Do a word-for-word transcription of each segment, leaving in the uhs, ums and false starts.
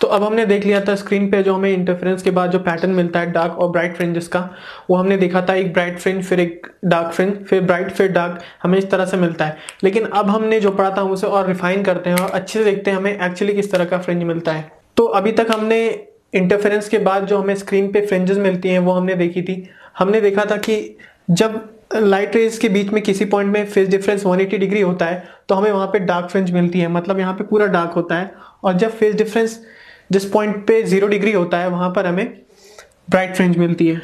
तो अब हमने देख लिया था स्क्रीन पे जो हमें इंटरफेरेंस के बाद जो पैटर्न मिलता है डार्क और ब्राइट फ्रिंजेस का, वो हमने देखा था एक ब्राइट फ्रिंज फिर एक डार्क फ्रिंज फिर ब्राइट फिर डार्क, हमें इस तरह से मिलता है। लेकिन अब हमने जो पढ़ा था उसे और रिफाइन करते हैं और अच्छे से देखते हैं हमें एक्चुअली किस तरह का फ्रिंज मिलता है। तो अभी तक हमने इंटरफेरेंस के बाद जो हमें स्क्रीन पे फ्रिंजेस मिलती हैं वो हमने देखी थी। हमने देखा था कि जब लाइट रेज के बीच में किसी पॉइंट में फेज डिफरेंस एक सौ अस्सी डिग्री होता है तो हमें वहाँ पे डार्क फ्रिंज मिलती है, मतलब यहाँ पे पूरा डार्क होता है। और जब फेज डिफरेंस जिस पॉइंट पे जीरो डिग्री होता है वहाँ पर हमें ब्राइट फ्रिंज मिलती है।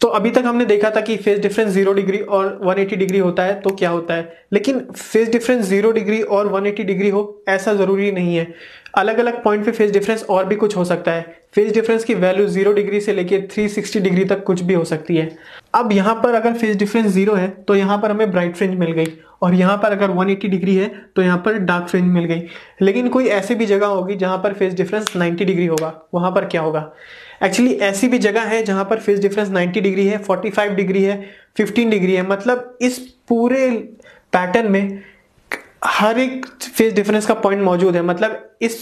तो अभी तक हमने देखा था कि फेज डिफरेंस जीरो डिग्री और एक सौ अस्सी डिग्री होता है तो क्या होता है, लेकिन फेज डिफरेंस जीरो डिग्री और एक सौ अस्सी डिग्री हो ऐसा ज़रूरी नहीं है। अलग अलग पॉइंट पे फेज डिफरेंस और भी कुछ हो सकता है। फेज डिफरेंस की वैल्यू जीरो डिग्री से लेके तीन सौ साठ डिग्री तक कुछ भी हो सकती है। अब यहाँ पर अगर फेज डिफरेंस जीरो है तो यहाँ पर हमें ब्राइट फ्रिंज मिल गई, और यहाँ पर अगर एक सौ अस्सी डिग्री है तो यहाँ पर डार्क फ्रिंज मिल गई। लेकिन कोई ऐसी भी जगह होगी जहाँ पर फेज डिफरेंस नब्बे डिग्री होगा, वहाँ पर क्या होगा? एक्चुअली ऐसी भी जगह है जहाँ पर फेज डिफरेंस नब्बे डिग्री है, पैंतालीस डिग्री है, पंद्रह डिग्री है, मतलब इस पूरे पैटर्न में हर एक फेज डिफरेंस का पॉइंट मौजूद है। मतलब इस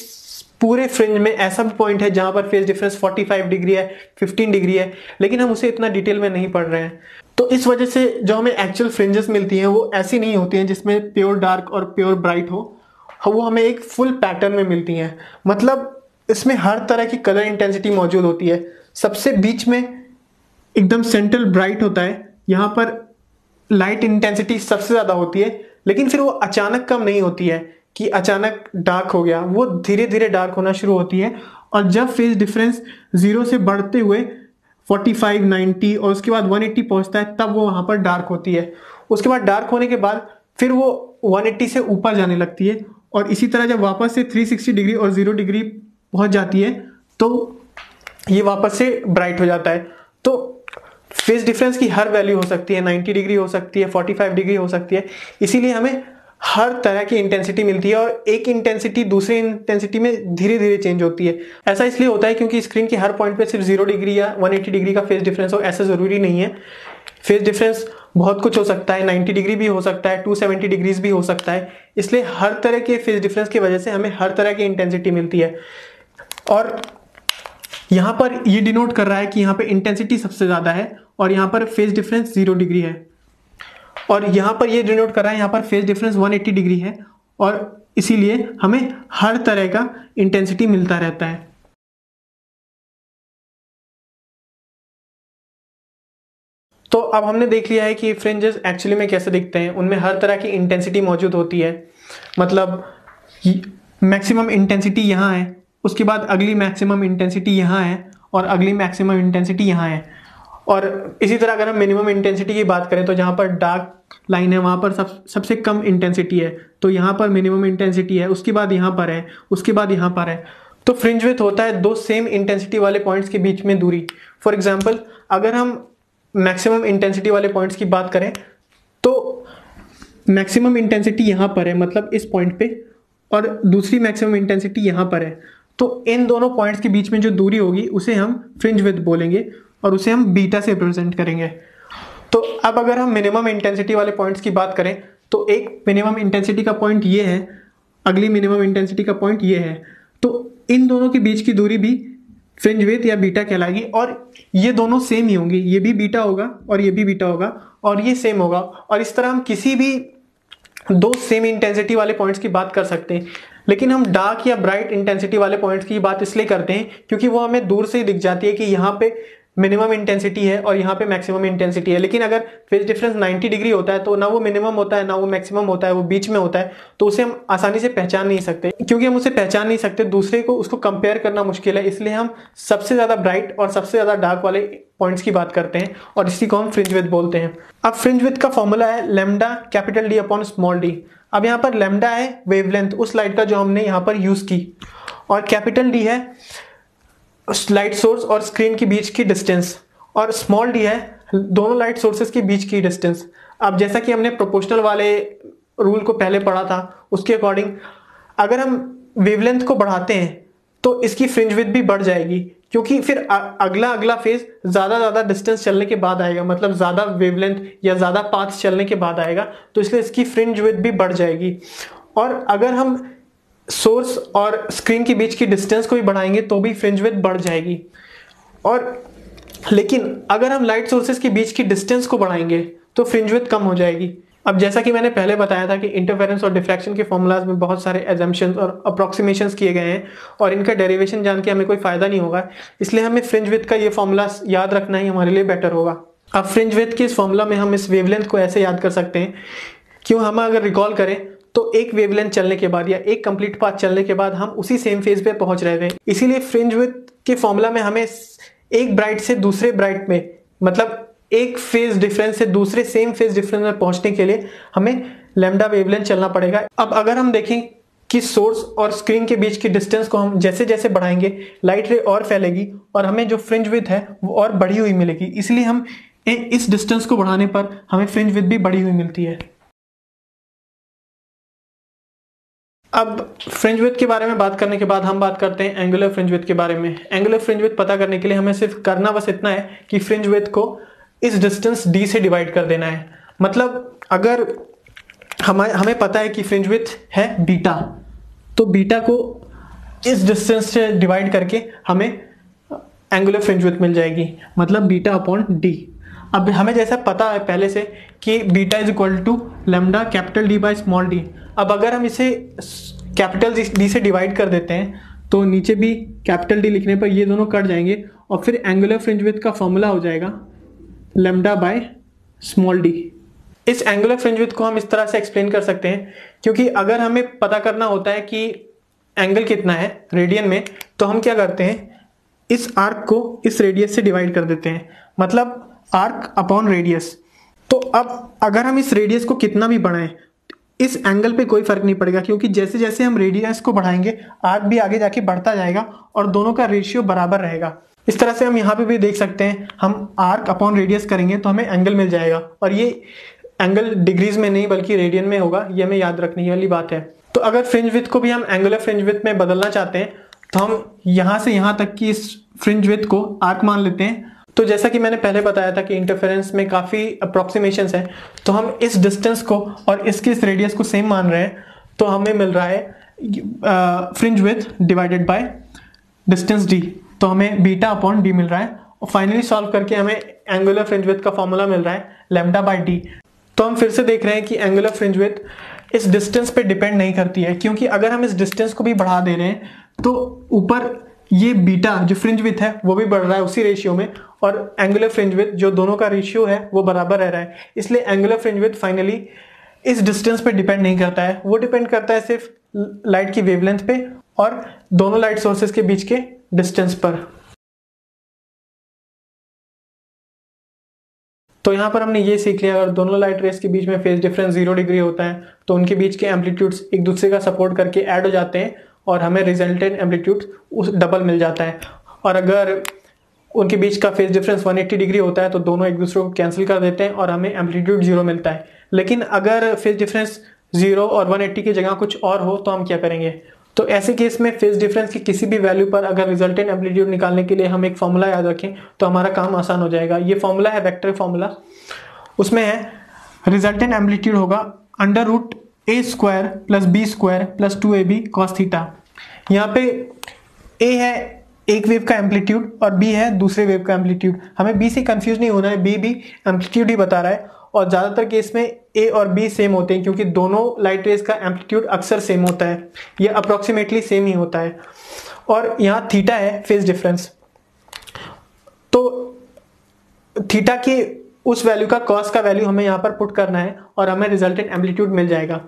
पूरे फ्रिंज में ऐसा भी पॉइंट है जहाँ पर फेज डिफरेंस पैंतालीस डिग्री है, पंद्रह डिग्री है, लेकिन हम उसे इतना डिटेल में नहीं पढ़ रहे हैं। तो इस वजह से जो हमें एक्चुअल फ्रिंजेस मिलती हैं वो ऐसी नहीं होती हैं जिसमें प्योर डार्क और प्योर ब्राइट हो, वो हमें एक फुल पैटर्न में मिलती हैं। मतलब इसमें हर तरह की कलर इंटेंसिटी मौजूद होती है। सबसे बीच में एकदम सेंट्रल ब्राइट होता है, यहाँ पर लाइट इंटेंसिटी सबसे ज़्यादा होती है, लेकिन फिर वो अचानक कम नहीं होती है कि अचानक डार्क हो गया, वो धीरे धीरे डार्क होना शुरू होती है। और जब फेज डिफरेंस जीरो से बढ़ते हुए पैंतालीस, नब्बे और उसके बाद एक सौ अस्सी पहुंचता है तब वो वहाँ पर डार्क होती है। उसके बाद डार्क होने के बाद फिर वो एक सौ अस्सी से ऊपर जाने लगती है, और इसी तरह जब वापस से तीन सौ साठ डिग्री और ज़ीरो डिग्री पहुँच जाती है तो ये वापस से ब्राइट हो जाता है। तो फेज डिफरेंस की हर वैल्यू हो सकती है, नब्बे डिग्री हो सकती है, पैंतालीस डिग्री हो सकती है, इसीलिए हमें हर तरह की इंटेंसिटी मिलती है। और एक इंटेंसिटी दूसरी इंटेंसिटी में धीरे धीरे चेंज होती है। ऐसा इसलिए होता है क्योंकि स्क्रीन के हर पॉइंट पे सिर्फ जीरो डिग्री या एक सौ अस्सी डिग्री का फेज डिफरेंस हो ऐसा ज़रूरी नहीं है। फेज डिफरेंस बहुत कुछ हो सकता है, नब्बे डिग्री भी हो सकता है, दो सौ सत्तर डिग्रीज भी हो सकता है, इसलिए हर तरह के फेज डिफरेंस की वजह से हमें हर तरह की इंटेंसिटी मिलती है। और यहाँ पर ये डिनोट कर रहा है कि यहाँ पर इंटेंसिटी सबसे ज़्यादा है और यहाँ पर फेज डिफरेंस जीरो डिग्री है, और यहाँ पर ये डिनोट कर रहा है यहाँ पर फेज डिफरेंस एक सौ अस्सी डिग्री है, और इसीलिए हमें हर तरह का इंटेंसिटी मिलता रहता है। तो अब हमने देख लिया है कि फ्रिंजेस एक्चुअली में कैसे दिखते हैं, उनमें हर तरह की इंटेंसिटी मौजूद होती है। मतलब मैक्सिमम इंटेंसिटी यहाँ है, उसके बाद अगली मैक्सिमम इंटेंसिटी यहाँ है, और अगली मैक्सिमम इंटेंसिटी यहाँ है। और इसी तरह अगर हम मिनिमम इंटेंसिटी की बात करें तो जहाँ पर डार्क लाइन है वहाँ पर सब सबसे कम इंटेंसिटी है, तो यहाँ पर मिनिमम इंटेंसिटी है, उसके बाद यहाँ पर है, उसके बाद यहाँ पर है। तो फ्रिंज विड्थ होता है दो सेम इंटेंसिटी वाले पॉइंट्स के बीच में दूरी। फॉर एग्जांपल अगर हम मैक्सिमम इंटेंसिटी वाले पॉइंट्स की बात करें तो मैक्सिमम इंटेंसिटी यहाँ पर है, मतलब इस पॉइंट पे, और दूसरी मैक्सिमम इंटेंसिटी यहाँ पर है। तो इन दोनों पॉइंट्स के बीच में जो दूरी होगी उसे हम फ्रिंज विड्थ बोलेंगे, और उसे हम बीटा से रिप्रेजेंट करेंगे। तो अब अगर हम मिनिमम इंटेंसिटी वाले पॉइंट्स की बात करें तो एक मिनिमम इंटेंसिटी का पॉइंट ये है, अगली मिनिमम इंटेंसिटी का पॉइंट ये है, तो इन दोनों के बीच की दूरी भी फ्रिंज विड्थ या बीटा कहलाएगी। और ये दोनों सेम ही होंगी, ये भी बीटा होगा और ये भी बीटा होगा और ये सेम होगा। और इस तरह हम किसी भी दो सेम इंटेंसिटी वाले पॉइंट्स की बात कर सकते हैं। लेकिन हम डार्क या ब्राइट इंटेंसिटी वाले पॉइंट्स की बात इसलिए करते हैं क्योंकि वो हमें दूर से ही दिख जाती है कि यहाँ पे मिनिमम इंटेंसिटी है और यहाँ पे मैक्सिमम इंटेंसिटी है। लेकिन अगर फेज डिफरेंस नब्बे डिग्री होता है तो ना वो मिनिमम होता है ना वो मैक्सिमम होता है, वो बीच में होता है, तो उसे हम आसानी से पहचान नहीं सकते। क्योंकि हम उसे पहचान नहीं सकते, दूसरे को उसको कंपेयर करना मुश्किल है, इसलिए हम सबसे ज़्यादा ब्राइट और सबसे ज़्यादा डार्क वाले पॉइंट्स की बात करते हैं, और इसी को हम फ्रिंज विड्थ बोलते हैं। अब फ्रिंज विड्थ का फॉर्मूला है lambda capital D upon small D. अब यहाँ पर लैम्डा है वेवलेंथ उस लाइट का जो हमने यहाँ पर यूज़ की, और कैपिटल डी है लाइट सोर्स और स्क्रीन के बीच की डिस्टेंस, और स्मॉल डी है दोनों लाइट सोर्सेज के बीच की डिस्टेंस। अब जैसा कि हमने प्रोपोर्शनल वाले रूल को पहले पढ़ा था उसके अकॉर्डिंग अगर हम वेवलेंथ को बढ़ाते हैं तो इसकी फ्रिंज विड्थ भी बढ़ जाएगी, क्योंकि फिर अगला अगला फेज ज़्यादा ज़्यादा डिस्टेंस चलने के बाद आएगा, मतलब ज़्यादा वेवलेंथ या ज़्यादा पाथ चलने के बाद आएगा, तो इसलिए इसकी फ्रिंज विड्थ भी बढ़ जाएगी। और अगर हम सोर्स और स्क्रीन के बीच की डिस्टेंस को भी बढ़ाएंगे तो भी फ्रिंज विड्थ बढ़ जाएगी। और लेकिन अगर हम लाइट सोर्सेज के बीच की डिस्टेंस को बढ़ाएंगे तो फ्रिंज विड्थ कम हो जाएगी। अब जैसा कि मैंने पहले बताया था कि इंटरफेरेंस और डिफ्रैक्शन के फॉर्मूलाज में बहुत सारे एजम्पशंस और अप्रॉक्सीमेशंस किए गए हैं और इनका डेरिवेशन जान के हमें कोई फ़ायदा नहीं होगा, इसलिए हमें फ्रिंज विड्थ का ये फॉर्मूला याद रखना ही हमारे लिए बेटर होगा। अब फ्रिंज विड्थ के इस फॉर्मूला में हम इस वेवलेंथ को ऐसे याद कर सकते हैं, क्यों हम अगर रिकॉल करें तो एक वेवलेंथ चलने के बाद या एक कंप्लीट पाथ चलने के बाद हम उसी सेम फेज पे पहुंच रहे थे, इसीलिए फ्रिंज विड्थ के फॉर्मूला में हमें एक ब्राइट से दूसरे ब्राइट में, मतलब एक फेज डिफरेंस से दूसरे सेम फेज डिफरेंस में पहुंचने के लिए हमें लैम्डा वेवलेंथ चलना पड़ेगा। अब अगर हम देखें कि सोर्स और स्क्रीन के बीच की डिस्टेंस को हम जैसे जैसे बढ़ाएंगे लाइट रे और फैलेगी और हमें जो फ्रिंज विड्थ है वो और बढ़ी हुई मिलेगी, इसलिए हम इस डिस्टेंस को बढ़ाने पर हमें फ्रिंज विड्थ भी बढ़ी हुई मिलती है। अब फ्रिंज विड्थ के बारे में बात करने के बाद हम बात करते हैं एंगुलर फ्रिंज विड्थ के बारे में। एंगुलर फ्रिंज विड्थ पता करने के लिए हमें सिर्फ करना बस इतना है कि फ्रिंज विड्थ को इस डिस्टेंस d से डिवाइड कर देना है। मतलब अगर हमें हमें पता है कि फ्रिंज विड्थ है बीटा, तो बीटा को इस डिस्टेंस से डिवाइड करके हमें एंगुलर फ्रिंज विड्थ मिल जाएगी, मतलब बीटा अपॉन d। अब हमें जैसा पता है पहले से कि beta is equal to lambda capital D by small D, अब अगर हम इसे कैपिटल डी से डिवाइड कर देते हैं तो नीचे भी कैपिटल डी लिखने पर ये दोनों कट जाएंगे और फिर एंगुलर फ्रिंज विड्थ का फॉर्मूला हो जाएगा लैम्डा बाय स्मॉल डी। इस एंगुलर फ्रिंज विड्थ को हम इस तरह से एक्सप्लेन कर सकते हैं, क्योंकि अगर हमें पता करना होता है कि एंगल कितना है रेडियन में, तो हम क्या करते हैं इस आर्क को इस रेडियस से डिवाइड कर देते हैं, मतलब आर्क अपॉन रेडियस। तो अब अगर हम इस रेडियस को कितना भी बढ़ाएं इस एंगल पे कोई फर्क नहीं पड़ेगा, क्योंकि जैसे जैसे हम रेडियस को बढ़ाएंगे आर्क भी आगे जाके बढ़ता जाएगा और दोनों का रेशियो बराबर रहेगा। इस तरह से हम यहाँ पे भी देख सकते हैं, हम आर्क अपॉन रेडियस करेंगे तो हमें एंगल मिल जाएगा और ये एंगल डिग्रीज में नहीं बल्कि रेडियन में होगा, ये हमें याद रखने वाली बात है। तो अगर फ्रिंज विड्थ को भी हम एंगुलर फ्रिंज विड्थ में बदलना चाहते हैं तो हम यहाँ से यहाँ तक की इस फ्रिंज विड्थ को आर्क मान लेते हैं। तो जैसा कि मैंने पहले बताया था कि इंटरफेरेंस में काफ़ी अप्रॉक्सीमेशंस हैं, तो हम इस डिस्टेंस को और इसके इस रेडियस को सेम मान रहे हैं, तो हमें मिल रहा है fringe width divided by distance D, तो हमें बीटा अपॉन डी मिल रहा है। और फाइनली सॉल्व करके हमें एंगुलर फ्रिंज विड्थ का फॉर्मूला मिल रहा है लैम्डा बाय डी। तो हम फिर से देख रहे हैं कि एंगुलर फ्रिंज विड्थ इस डिस्टेंस पर डिपेंड नहीं करती है, क्योंकि अगर हम इस डिस्टेंस को भी बढ़ा दे रहे हैं तो ऊपर ये बीटा जो फ्रिंज विड्थ है वो भी बढ़ रहा है उसी रेशियो में और एंगुलर फ्रिंज विड्थ जो दोनों का रेशियो है वो बराबर रह रहा है, इसलिए एंगुलर फ्रिंज विड्थ फाइनली इस डिस्टेंस पे डिपेंड नहीं करता है, वो डिपेंड करता है सिर्फ लाइट की वेवलेंथ पे और दोनों लाइट सोर्सेज के बीच के डिस्टेंस पर। तो यहाँ पर हमने ये सीख लिया, अगर दोनों लाइट रेस के बीच में फेज डिफरेंस जीरो डिग्री होता है तो उनके बीच के एम्पलीट्यूड्स एक दूसरे का सपोर्ट करके ऐड हो जाते हैं और हमें रिजल्टेंट एम्पलीट्यूड उस डबल मिल जाता है। और अगर उनके बीच का फेज डिफरेंस एक सौ अस्सी डिग्री होता है तो दोनों एक दूसरे को कैंसिल कर देते हैं और हमें एम्पलीट्यूड जीरो मिलता है। लेकिन अगर फेज डिफरेंस जीरो और एक सौ अस्सी की जगह कुछ और हो तो हम क्या करेंगे? तो ऐसे केस में फेज डिफरेंस की किसी भी वैल्यू पर अगर रिजल्टेंट एम्पलीट्यूड निकालने के लिए हम एक फॉर्मूला याद रखें तो हमारा काम आसान हो जाएगा। ये फॉर्मूला है वेक्टर फॉर्मूला, उसमें है रिजल्टेंट एम्पलीट्यूड होगा under root A square plus B square plus two A B cos theta. यहाँ पे ए है एक वेव का एम्पलीट्यूड और बी है दूसरे वेव का एम्पलीट्यूड, हमें बी से कंफ्यूज नहीं होना है, बी भी एम्पलीट्यूड ही बता रहा है और ज़्यादातर केस में ए और बी सेम होते हैं क्योंकि दोनों लाइट रेज का एम्पलीट्यूड अक्सर सेम होता है या अप्रॉक्सीमेटली सेम ही होता है। और यहाँ थीटा है फेज डिफरेंस, तो थीटा के उस वैल्यू का कॉस का वैल्यू हमें यहाँ पर पुट करना है और हमें रिजल्टेंट एम्पलीट्यूड मिल जाएगा।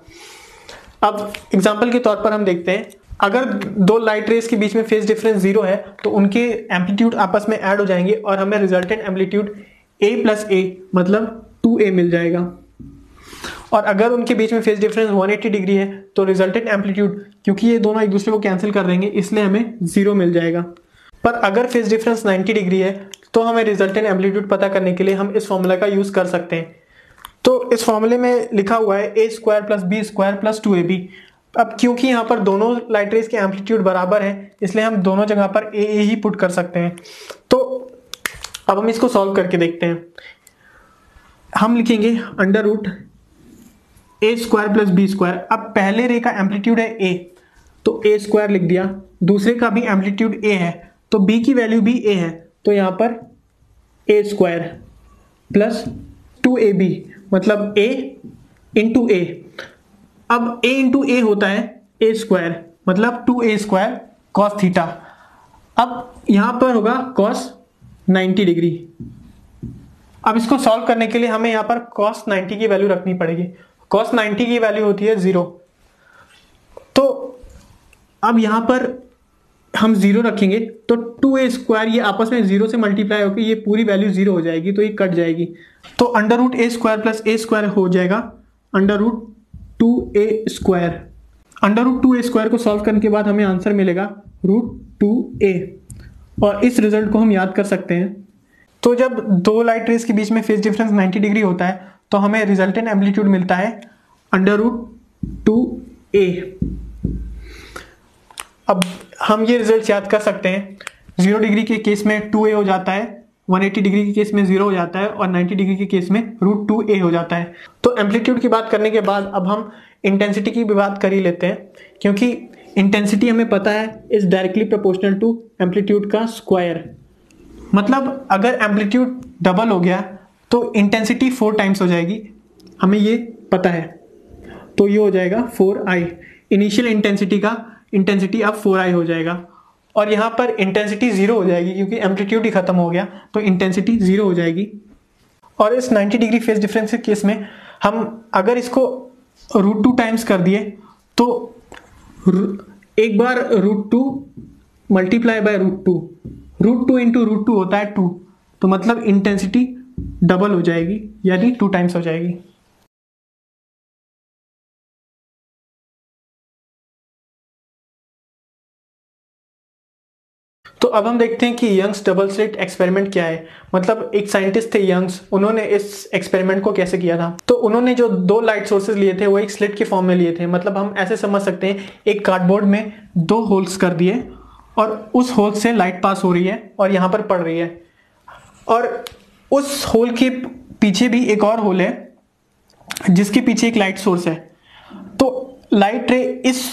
अब एग्जाम्पल के तौर पर हम देखते हैं, अगर दो लाइट रेस के बीच में फेज डिफरेंस जीरो है तो उनके एम्पलीट्यूड आपस में ऐड हो जाएंगे और हमें resultant amplitude a plus A मतलब टू ए मिल जाएगा। और अगर उनके बीच में फेज डिफरेंस एक सौ अस्सी डिग्री है तो रिजल्टेंट एम्पलीट्यूड, क्योंकि ये दोनों एक दूसरे को कैंसिल कर देंगे इसलिए हमें जीरो मिल जाएगा। पर अगर फेज डिफरेंस नब्बे डिग्री है तो हमें रिजल्टेंट एम्पलीट्यूड पता करने के लिए हम इस फॉर्मूला का यूज़ कर सकते हैं। तो इस फॉर्मूले में लिखा हुआ है A square plus B square plus two A B. अब क्योंकि यहाँ पर दोनों लाइट रेज के एम्पलीट्यूड बराबर हैं इसलिए हम दोनों जगह पर ए ए ही पुट कर सकते हैं। तो अब हम इसको सॉल्व करके देखते हैं, हम लिखेंगे under root A square plus B square. अब पहले रे का एम्पलीट्यूड है ए तो ए स्क्वायर लिख दिया। दूसरे का भी एम्पलीट्यूड ए है तो बी की वैल्यू भी ए है, तो यहाँ पर A square plus two A B मतलब ए इंटू ए। अब ए इंटू ए होता है ए स्क्वायर मतलब two A square cos theta. अब यहाँ पर होगा कॉस नाइन्टी डिग्री। अब इसको सॉल्व करने के लिए हमें यहाँ पर कॉस नाइन्टी की वैल्यू रखनी पड़ेगी। कॉस नाइन्टी की वैल्यू होती है ज़ीरो, तो अब यहाँ पर हम ज़ीरो रखेंगे तो टू ए स्क्वायर ये आपस में ज़ीरो से मल्टीप्लाई होकर ये पूरी वैल्यू ज़ीरो हो जाएगी, तो ये कट जाएगी। तो under root A square plus A square हो जाएगा under root two A square. Under root two A square को सॉल्व करने के बाद हमें आंसर मिलेगा रूट टू ए, और इस रिजल्ट को हम याद कर सकते हैं। तो जब दो लाइट रेस के बीच में फेज डिफरेंस नाइन्टी डिग्री होता है तो हमें रिजल्टेंट एम्पलीट्यूड मिलता है अंडर रूट टू ए। अब हम ये रिजल्ट याद कर सकते हैं। जीरो डिग्री के केस में टू ए हो जाता है, एक सौ अस्सी डिग्री के केस में जीरो हो जाता है और नब्बे डिग्री के केस में रूट टू ए हो जाता है। तो एम्पलीट्यूड की बात करने के बाद अब हम इंटेंसिटी की भी बात कर ही लेते हैं, क्योंकि इंटेंसिटी हमें पता है is directly proportional to amplitude का स्क्वायर। मतलब अगर एम्पलीट्यूड डबल हो गया तो इंटेंसिटी फोर टाइम्स हो जाएगी, हमें ये पता है। तो ये हो जाएगा फोर आई, इनिशियल इंटेंसिटी का इंटेंसिटी अब फोर आई हो जाएगा, और यहाँ पर इंटेंसिटी ज़ीरो हो जाएगी क्योंकि एम्पलीट्यूड ही खत्म हो गया, तो इंटेंसिटी ज़ीरो हो जाएगी। और इस नाइन्टी डिग्री फेज डिफरेंस के केस में हम अगर इसको रूट टू टाइम्स कर दिए तो एक बार root two multiply by root two, root two into root two होता है टू, तो मतलब इंटेंसिटी डबल हो जाएगी यानी टू टाइम्स हो जाएगी। तो अब हम देखते हैं कि यंग्स डबल स्लिट एक्सपेरिमेंट क्या है। मतलब एक साइंटिस्ट थे यंग्स, उन्होंने इस एक्सपेरिमेंट को कैसे किया था। तो उन्होंने जो दो लाइट सोर्सेज लिए थे वो एक स्लिट के फॉर्म में लिए थे। मतलब हम ऐसे समझ सकते हैं एक कार्डबोर्ड में दो होल्स कर दिए और उस होल से लाइट पास हो रही है और यहाँ पर पड़ रही है, और उस होल के पीछे भी एक और होल है जिसके पीछे एक लाइट सोर्स है। तो लाइट रे इस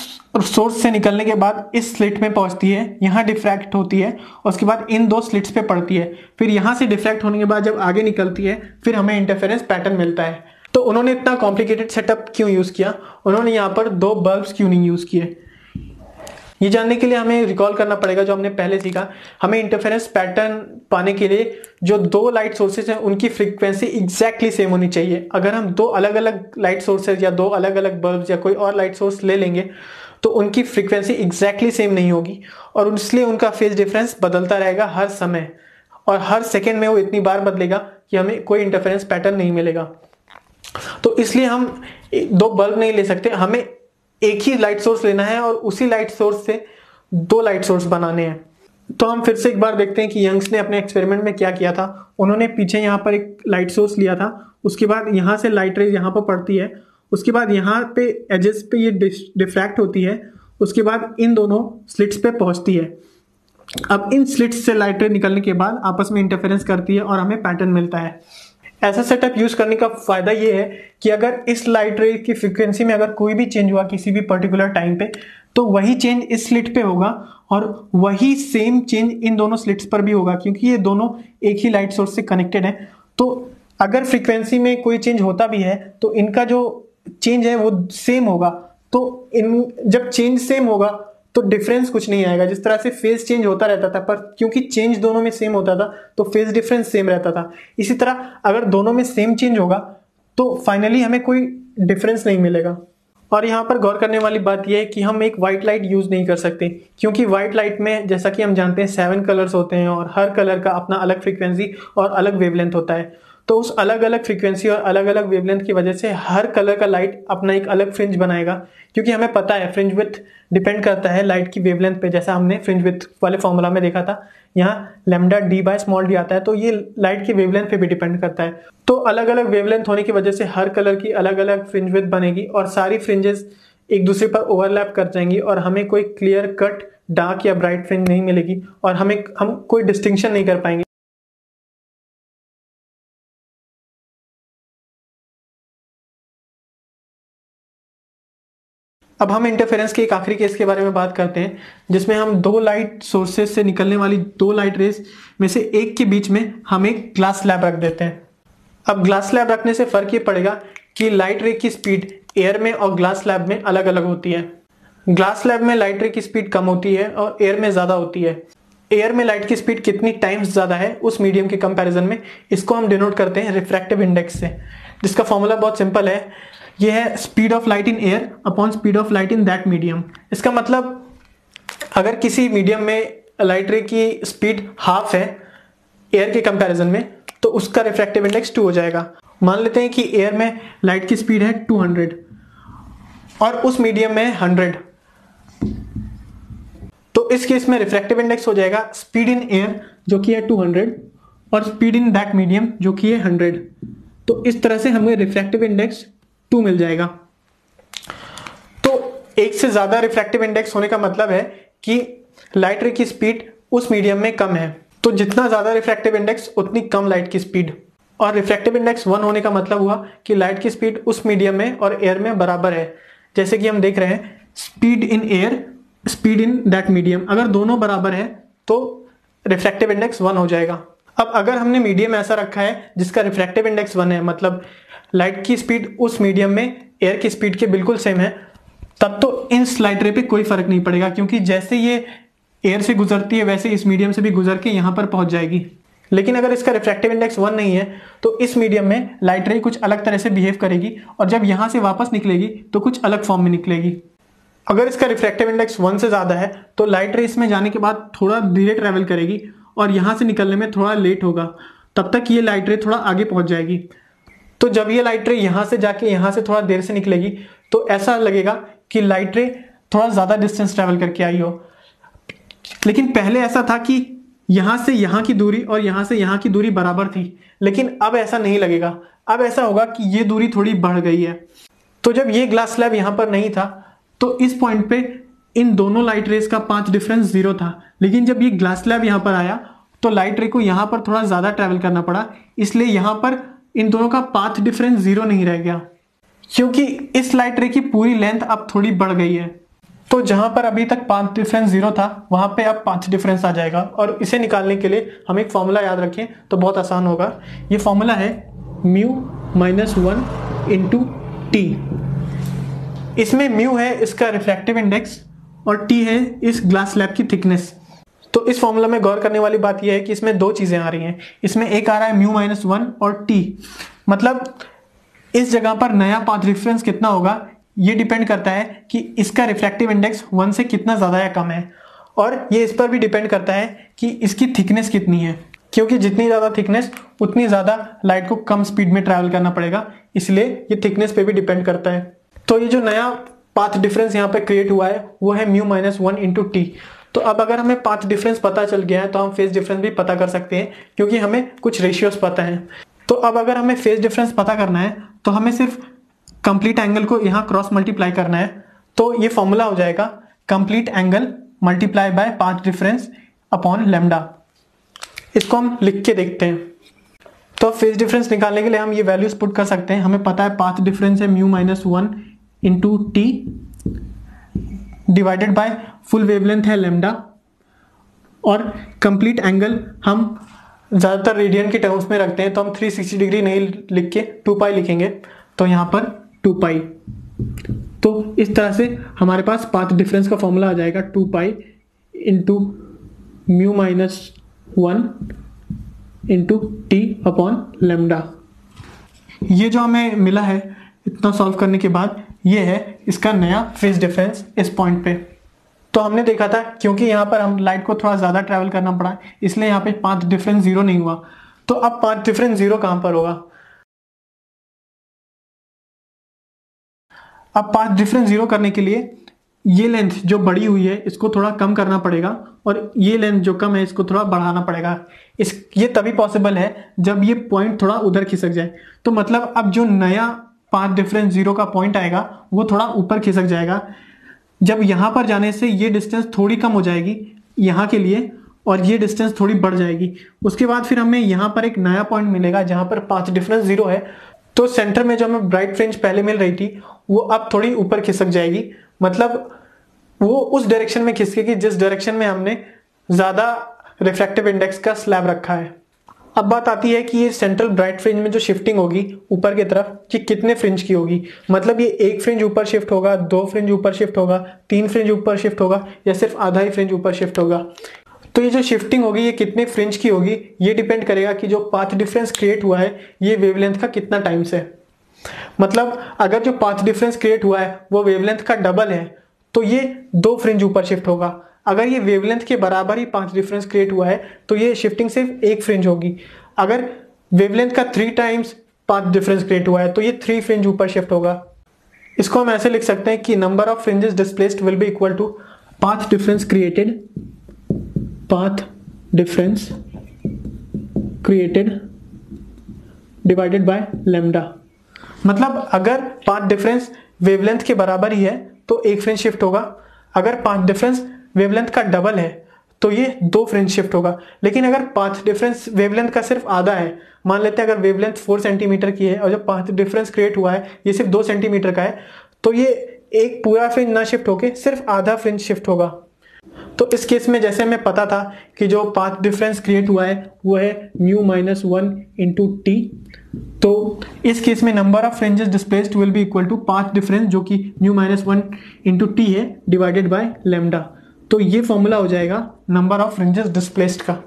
सोर्स से निकलने के बाद इस स्लिट में पहुंचती है, यहाँ डिफ्रैक्ट होती है और उसके बाद इन दो स्लिट्स पे पड़ती है, फिर यहाँ से डिफ्रैक्ट होने के बाद जब आगे निकलती है फिर हमें इंटरफेरेंस पैटर्न मिलता है। तो उन्होंने इतना कॉम्प्लिकेटेड सेटअप क्यों यूज़ किया, उन्होंने यहाँ पर दो बल्ब्स क्यों नहीं यूज़ किए, ये जानने के लिए हमें रिकॉल करना पड़ेगा जो हमने पहले सीखा। हमें इंटरफेरेंस पैटर्न पाने के लिए जो दो लाइट सोर्सेज हैं उनकी फ्रीक्वेंसी एग्जैक्टली सेम होनी चाहिए। अगर हम दो अलग अलग लाइट सोर्सेज या दो अलग अलग बल्ब्स या कोई और लाइट सोर्स ले लेंगे तो उनकी फ्रीक्वेंसी एग्जैक्टली सेम नहीं होगी, और इसलिए उनका फेज डिफरेंस बदलता रहेगा हर समय, और हर सेकेंड में वो इतनी बार बदलेगा कि हमें कोई इंटरफेरेंस पैटर्न नहीं मिलेगा। तो इसलिए हम दो बल्ब नहीं ले सकते, हमें एक ही लाइट सोर्स लेना है और उसी लाइट सोर्स से दो लाइट सोर्स बनाने हैं। तो हम फिर से एक बार देखते हैं कि यंग्स ने अपने एक्सपेरिमेंट में क्या किया था। उन्होंने पीछे यहाँ पर एक लाइट सोर्स लिया था, उसके बाद यहाँ से लाइट रेज यहाँ पर पड़ती है, उसके बाद यहाँ पे एजेस पे ये डिफ्रैक्ट होती है, उसके बाद इन दोनों स्लिट्स पे पहुँचती है। अब इन स्लिट्स से लाइट रेज निकलने के बाद आपस में इंटरफेरेंस करती है और हमें पैटर्न मिलता है। ऐसा सेटअप यूज़ करने का फ़ायदा ये है कि अगर इस लाइट रे की फ्रिक्वेंसी में अगर कोई भी चेंज हुआ किसी भी पर्टिकुलर टाइम पे, तो वही चेंज इस स्लिट पे होगा और वही सेम चेंज इन दोनों स्लिट्स पर भी होगा, क्योंकि ये दोनों एक ही लाइट सोर्स से कनेक्टेड है। तो अगर फ्रिक्वेंसी में कोई चेंज होता भी है तो इनका जो चेंज है वो सेम होगा। तो इन जब चेंज सेम होगा तो डिफरेंस कुछ नहीं आएगा। जिस तरह से फेज चेंज होता रहता था, पर क्योंकि चेंज दोनों में सेम होता था तो फेज डिफरेंस सेम रहता था। इसी तरह अगर दोनों में सेम चेंज होगा तो फाइनली हमें कोई डिफरेंस नहीं मिलेगा। और यहाँ पर गौर करने वाली बात यह है कि हम एक वाइट लाइट यूज़ नहीं कर सकते, क्योंकि वाइट लाइट में जैसा कि हम जानते हैं सेवन कलर्स होते हैं और हर कलर का अपना अलग फ्रिक्वेंसी और अलग वेवलेंथ होता है। तो उस अलग अलग फ्रीक्वेंसी और अलग अलग वेवलेंथ की वजह से हर कलर का लाइट अपना एक अलग फ्रिंज बनाएगा, क्योंकि हमें पता है फ्रिंज विड्थ डिपेंड करता है लाइट की वेवलेंथ पे, जैसा हमने फ्रिंज विड्थ वाले फॉर्मूला में देखा था। यहाँ lambda D by small D आता है, तो ये लाइट की वेवलेंथ पे भी डिपेंड करता है। तो अलग अलग वेवलेंथ होने की वजह से हर कलर की अलग अलग फ्रिंज विड्थ बनेगी और सारी फ्रिंजेस एक दूसरे पर ओवरलैप कर जाएंगी और हमें कोई क्लियर कट डार्क या ब्राइट फ्रिंज नहीं मिलेगी और हमें हम कोई डिस्टिंक्शन नहीं कर पाएंगे। अब हम इंटरफेरेंस के एक आखिरी केस के बारे में बात करते हैं, जिसमें हम दो लाइट सोर्सेज से निकलने वाली दो लाइट रेस में से एक के बीच में हम एक ग्लास स्लैब रख देते हैं। अब ग्लास स्लैब रखने से फ़र्क ये पड़ेगा कि लाइट रे की स्पीड एयर में और ग्लास स्लैब में अलग अलग होती है। ग्लास स्लैब में लाइट रे की स्पीड कम होती है और एयर में ज़्यादा होती है। एयर में लाइट की स्पीड कितनी टाइम्स ज़्यादा है उस मीडियम के कंपैरिजन में, इसको हम डिनोट करते हैं रिफ्रैक्टिव इंडेक्स से, जिसका फॉर्मूला बहुत सिंपल है। यह है speed of light in air upon speed of light in that medium. इसका मतलब अगर किसी मीडियम में लाइट रे की स्पीड हाफ है एयर के कंपैरिजन में, तो उसका रिफ्रैक्टिव इंडेक्स टू हो जाएगा। मान लेते हैं कि एयर में लाइट की स्पीड है टू हंड्रेड और उस मीडियम में हंड्रेड, तो इस केस में रिफ्रैक्टिव इंडेक्स हो जाएगा स्पीड इन एयर जो कि है टू हंड्रेड और स्पीड इन दैट मीडियम जो कि है हंड्रेड। तो इस तरह से हमें रिफ्रैक्टिव इंडेक्स टू मिल जाएगा। तो एक से ज़्यादा रिफ्रैक्टिव इंडेक्स होने का मतलब है कि लाइट रे की स्पीड उस मीडियम में कम है, तो जितना ज़्यादा रिफ्रैक्टिव इंडेक्स उतनी कम लाइट की स्पीड। और रिफ्रैक्टिव इंडेक्स वन होने का मतलब हुआ कि लाइट की स्पीड उस मीडियम में और एयर में बराबर है। जैसे कि हम देख रहे हैं speed in air speed in that medium, अगर दोनों बराबर है तो रिफ्रैक्टिव इंडेक्स वन हो जाएगा। अब अगर हमने मीडियम ऐसा रखा है जिसका रिफ्रैक्टिव इंडेक्स वन है, मतलब लाइट की स्पीड उस मीडियम में एयर की स्पीड के बिल्कुल सेम है, तब तो इन लाइट रे पे कोई फर्क नहीं पड़ेगा, क्योंकि जैसे ये एयर से गुजरती है वैसे इस मीडियम से भी गुजर के यहाँ पर पहुँच जाएगी। लेकिन अगर इसका रिफ्रैक्टिव इंडेक्स वन नहीं है तो इस मीडियम में लाइट रे कुछ अलग तरह से बिहेव करेगी और जब यहाँ से वापस निकलेगी तो कुछ अलग फॉर्म में निकलेगी। अगर इसका रिफ्रैक्टिव इंडेक्स वन से ज़्यादा है तो लाइट रे इसमें जाने के बाद थोड़ा धीरे ट्रैवल करेगी और यहाँ से निकलने में थोड़ा लेट होगा, तब तक ये लाइट रे थोड़ा आगे पहुँच जाएगी। तो जब ये लाइट रे यहाँ से जाके यहाँ से थोड़ा देर से निकलेगी तो ऐसा लगेगा कि लाइट रे थोड़ा ज़्यादा डिस्टेंस ट्रैवल करके आई हो। लेकिन पहले ऐसा था कि यहाँ से यहाँ की दूरी और यहाँ से यहाँ की दूरी बराबर थी, लेकिन अब ऐसा नहीं लगेगा। अब ऐसा होगा कि ये दूरी थोड़ी बढ़ गई है। तो जब ये ग्लास स्लैब यहाँ पर नहीं था तो इस पॉइंट पे इन दोनों लाइट रेस का पांच डिफरेंस जीरो था, लेकिन जब ये ग्लास स्लैब यहाँ पर आया तो लाइट रे को यहाँ पर थोड़ा ज़्यादा ट्रैवल करना पड़ा, इसलिए यहाँ पर इन दोनों का पाथ डिफरेंस जीरो नहीं रह गया, क्योंकि इस लाइट रे की पूरी लेंथ अब थोड़ी बढ़ गई है। तो जहाँ पर अभी तक पाथ डिफरेंस जीरो था वहाँ पे अब पाथ डिफरेंस आ जाएगा। और इसे निकालने के लिए हम एक फॉर्मूला याद रखें तो बहुत आसान होगा। ये फॉर्मूला है mu minus one into T. इसमें म्यू है इसका रिफ्रैक्टिव इंडेक्स और टी है इस ग्लास स्लैब की थिकनेस। तो इस फॉर्मूला में गौर करने वाली बात यह है कि इसमें दो चीज़ें आ रही हैं। इसमें एक आ रहा है म्यू माइनस वन और टी, मतलब इस जगह पर नया पाथ डिफरेंस कितना होगा ये डिपेंड करता है कि इसका रिफ्रैक्टिव इंडेक्स वन से कितना ज़्यादा या कम है, और ये इस पर भी डिपेंड करता है कि इसकी थिकनेस कितनी है, क्योंकि जितनी ज़्यादा थिकनेस उतनी ज़्यादा लाइट को कम स्पीड में ट्रैवल करना पड़ेगा, इसलिए ये थिकनेस पर भी डिपेंड करता है। तो ये जो नया पाथ डिफरेंस यहाँ पर क्रिएट हुआ है वो है mu minus one into T. तो अब अगर हमें पाथ डिफरेंस पता चल गया है तो हम फेज डिफरेंस भी पता कर सकते हैं, क्योंकि हमें कुछ रेशियोज पता हैं। तो अब अगर हमें फेज डिफरेंस पता करना है तो हमें सिर्फ कंप्लीट एंगल को यहाँ क्रॉस मल्टीप्लाई करना है। तो ये फॉर्मूला हो जाएगा complete angle multiply by path difference upon lambda. इसको हम लिख के देखते हैं। तो फेज डिफरेंस निकालने के लिए हम ये वैल्यूज पुट कर सकते हैं। हमें पता है पाथ डिफरेंस है mu minus one into T divided by full wavelength है लेमडा, और कंप्लीट एंगल हम ज़्यादातर रेडियन के टर्म्स में रखते हैं तो हम तीन सौ साठ डिग्री नहीं लिख के टू पाई लिखेंगे, तो यहाँ पर टू पाई। तो इस तरह से हमारे पास पाथ डिफरेंस का फॉर्मूला आ जाएगा two pi into mu minus one into T upon lambda. ये जो हमें मिला है इतना सॉल्व करने के बाद ये है इसका नया फेज डिफरेंस इस पॉइंट पे। तो हमने देखा था क्योंकि यहाँ पर हम लाइट को थोड़ा ज़्यादा ट्रैवल करना पड़ा, इसलिए यहाँ पे पाथ डिफरेंस जीरो नहीं हुआ। तो अब पाथ डिफरेंस जीरो कहाँ पर होगा? अब पाथ डिफरेंस जीरो करने के लिए ये लेंथ जो बड़ी हुई है इसको थोड़ा कम करना पड़ेगा और ये लेंथ जो कम है इसको थोड़ा बढ़ाना पड़ेगा। इस ये तभी पॉसिबल है जब ये पॉइंट थोड़ा उधर खिसक जाए। तो मतलब अब जो नया पाथ डिफरेंस जीरो का पॉइंट आएगा वो थोड़ा ऊपर खिसक जाएगा। जब यहाँ पर जाने से ये डिस्टेंस थोड़ी कम हो जाएगी यहाँ के लिए, और ये डिस्टेंस थोड़ी बढ़ जाएगी। उसके बाद फिर हमें यहाँ पर एक नया पॉइंट मिलेगा जहाँ पर पाथ डिफरेंस जीरो है। तो सेंटर में जो हमें ब्राइट फ्रिंज पहले मिल रही थी वो अब थोड़ी ऊपर खिसक जाएगी, मतलब वो उस डायरेक्शन में खिसकेगी जिस डायरेक्शन में हमने ज़्यादा रिफ्रैक्टिव इंडेक्स का स्लैब रखा है। अब बात आती है कि ये सेंट्रल ब्राइट फ्रिंज में जो शिफ्टिंग होगी ऊपर की तरफ ये कितने फ्रिंज की होगी, मतलब ये एक फ्रिंज ऊपर शिफ्ट होगा, दो फ्रिंज ऊपर शिफ्ट होगा, तीन फ्रिंज ऊपर शिफ्ट होगा, या सिर्फ आधा ही फ्रिंज ऊपर शिफ्ट होगा। तो ये जो शिफ्टिंग होगी ये कितने फ्रिंज की होगी ये डिपेंड करेगा कि जो पाथ डिफरेंस क्रिएट हुआ है ये वेवलेंथ का कितना टाइम से, मतलब अगर जो पाथ डिफरेंस क्रिएट हुआ है वो वेवलेंथ का डबल है तो ये दो फ्रिंज ऊपर शिफ्ट होगा। अगर ये वेवलेंथ के बराबर ही पाथ डिफरेंस क्रिएट हुआ है तो ये शिफ्टिंग सिर्फ एक फ्रिंज होगी। अगर वेवलेंथ का three times path difference create हुआ है तो ये थ्री फ्रिंज ऊपर शिफ्ट होगा। इसको हम ऐसे लिख सकते हैं कि number of fringes displaced will be equal to path difference created path difference created divided by lambda. मतलब अगर पाथ डिफरेंस वेवलेंथ के बराबर ही है तो एक फ्रिंज शिफ्ट होगा, अगर पाथ डिफरेंस वेवलेंथ का डबल है तो ये दो फ्रिंज शिफ्ट होगा। लेकिन अगर पाथ डिफरेंस वेवलेंथ का सिर्फ आधा है, मान लेते हैं अगर वेवलेंथ फोर सेंटीमीटर की है और जो पाथ डिफरेंस क्रिएट हुआ है ये सिर्फ दो सेंटीमीटर का है, तो ये एक पूरा फ्रिंज ना शिफ्ट होके सिर्फ आधा फ्रिंज शिफ्ट होगा। तो इस केस में जैसे हमें पता था कि जो पाथ डिफरेंस क्रिएट हुआ है वो है mu minus one into T, तो इस केस में number of fringes displaced will be equal to path difference जो कि mu minus one into T है डिवाइडेड बाय लैम्डा। तो ये फॉर्मूला हो जाएगा नंबर ऑफ फ्रिंजेस डिस्प्लेस्ड का।